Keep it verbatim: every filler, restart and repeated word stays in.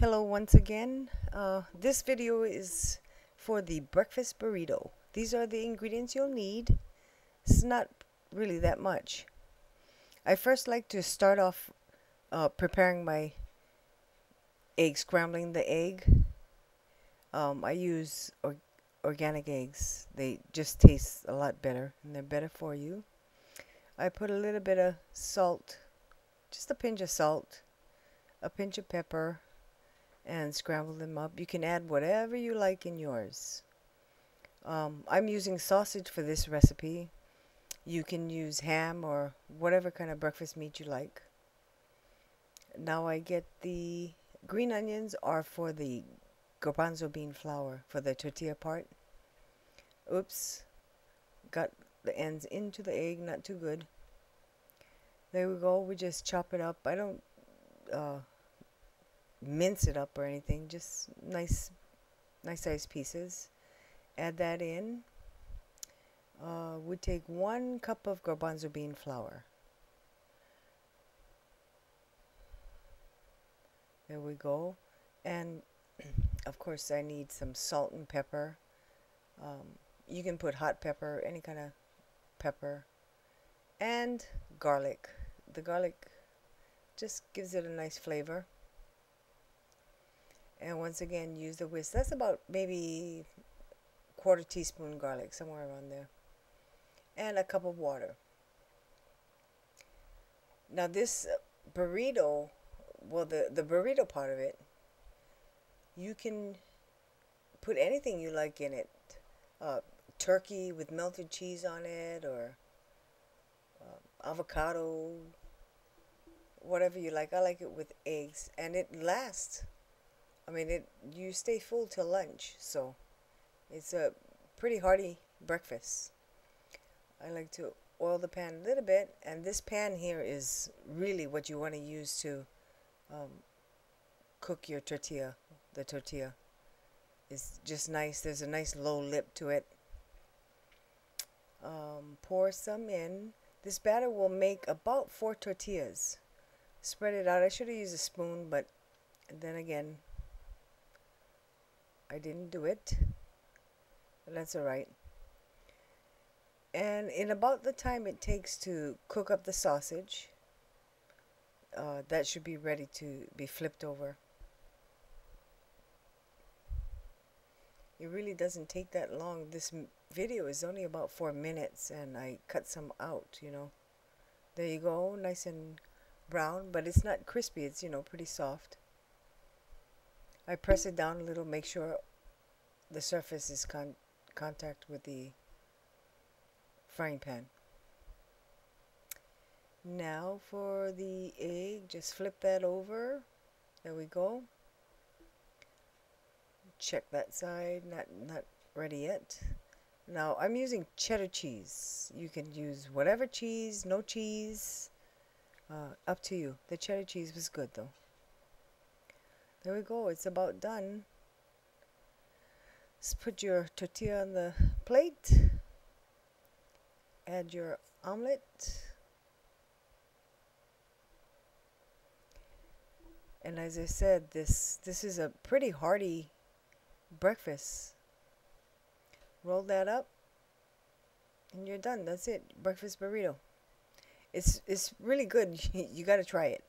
Hello once again. Uh, this video is for the breakfast burrito. These are the ingredients you'll need. It's not really that much. I first like to start off uh, preparing my egg, scrambling the egg. Um, I use or organic eggs. They just taste a lot better and they're better for you. I put a little bit of salt, just a pinch of salt, a pinch of pepper, and scramble them up. You can add whatever you like in yours. Um, I'm using sausage for this recipe. You can use ham or whatever kind of breakfast meat you like. Now I get the green onions are for the garbanzo bean flour for the tortilla part. Oops, got the ends into the egg, not too good. There we go, we just chop it up. I don't uh, mince it up or anything, just nice nice sized pieces. Add that in. Uh, we take one cup of garbanzo bean flour. There we go. And of course I need some salt and pepper. Um, you can put hot pepper, any kind of pepper, and garlic. The garlic just gives it a nice flavor. And once again, use the whisk. That's about maybe quarter teaspoon garlic, somewhere around there. And a cup of water. Now this burrito, well the, the burrito part of it, you can put anything you like in it. Uh, turkey with melted cheese on it, or uh, avocado, whatever you like. I like it with eggs, and it lasts. I mean, it, you stay full till lunch, so it's a pretty hearty breakfast. I like to oil the pan a little bit, and this pan here is really what you want to use to um, cook your tortilla. The tortilla is just nice. There's a nice low lip to it. Um, pour some in. This batter will make about four tortillas. Spread it out. I should have used a spoon, but then again, I didn't do it, but that's all right. And in about the time it takes to cook up the sausage, uh, that should be ready to be flipped over. It really doesn't take that long. This m video is only about four minutes, and I cut some out, you know. There you go, nice and brown, but it's not crispy. It's, you know, pretty soft. I press it down a little, make sure the surface is con contact with the frying pan. Now for the egg, just flip that over. There we go. Check that side, not, not ready yet. Now I'm using cheddar cheese. You can use whatever cheese, no cheese, uh, up to you. The cheddar cheese was good though. There we go, it's about done. Just put your tortilla on the plate. Add your omelet. And as I said, this, this is a pretty hearty breakfast. Roll that up and you're done. That's it, breakfast burrito. It's, it's really good. You gotta try it.